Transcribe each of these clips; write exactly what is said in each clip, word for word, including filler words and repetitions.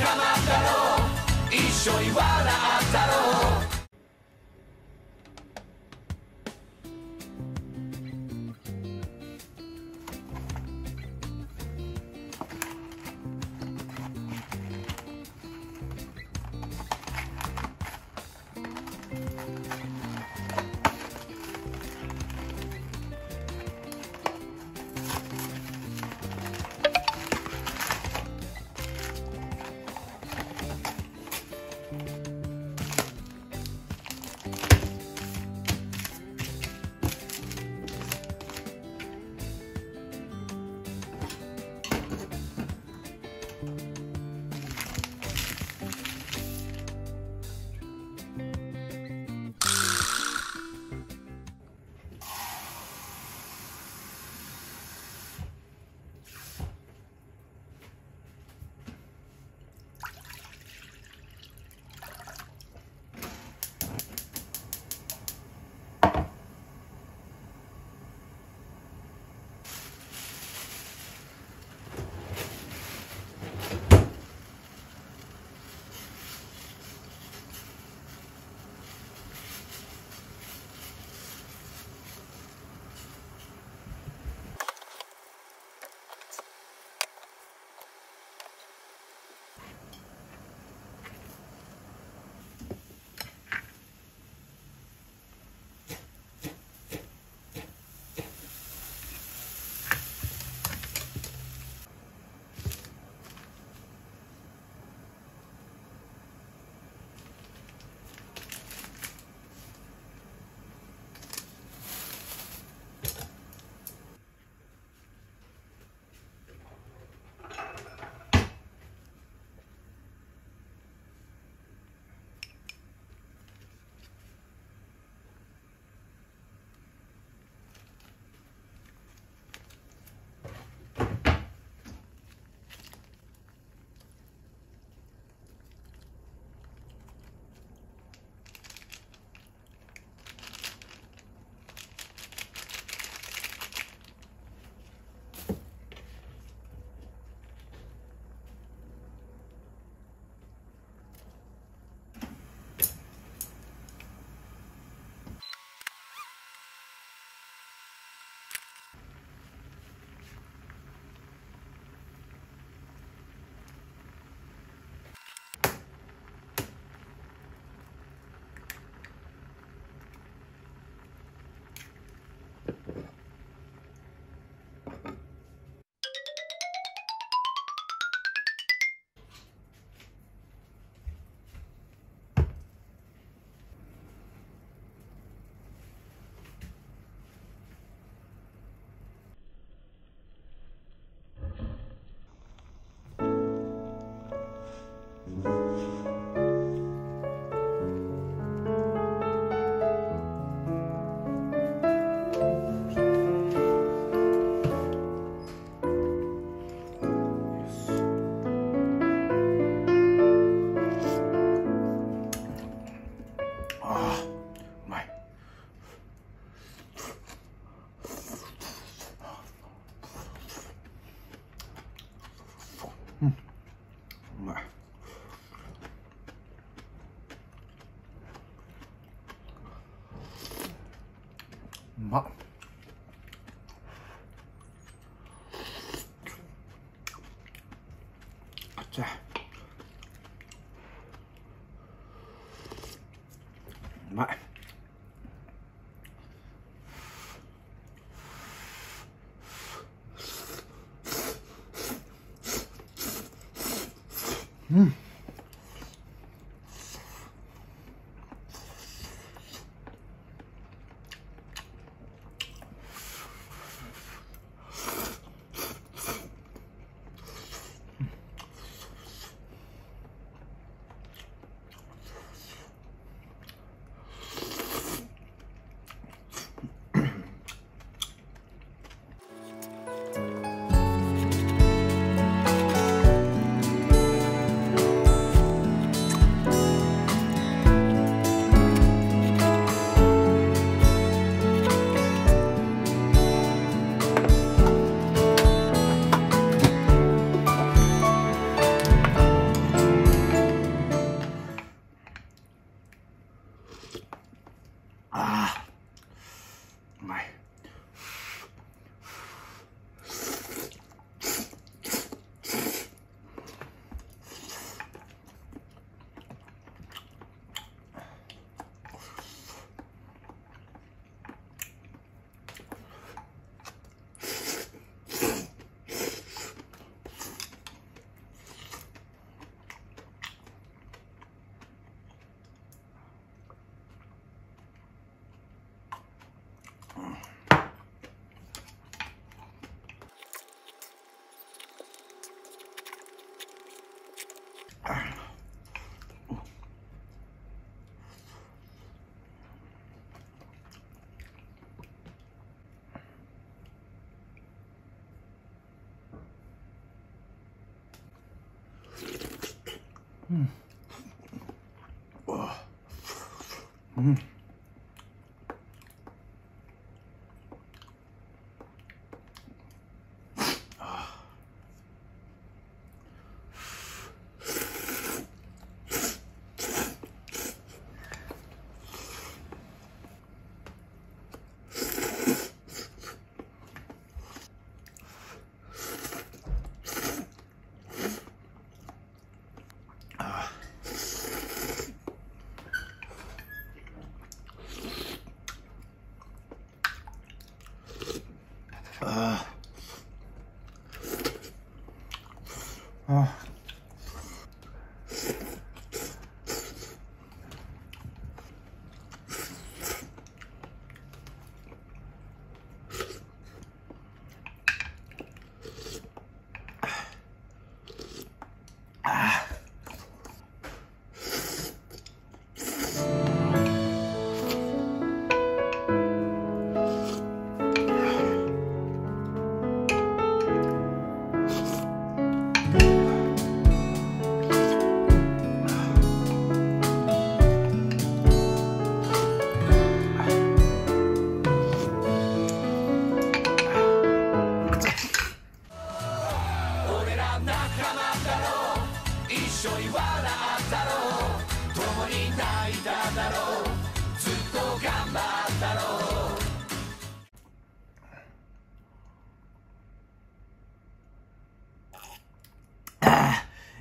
仲間だろう、一緒に笑ったろう。うまっ。あっちゃうまい。うん、 음. 와. 음. 아, 아, 아.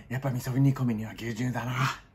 やっぱ味噌煮込みには牛乳だな。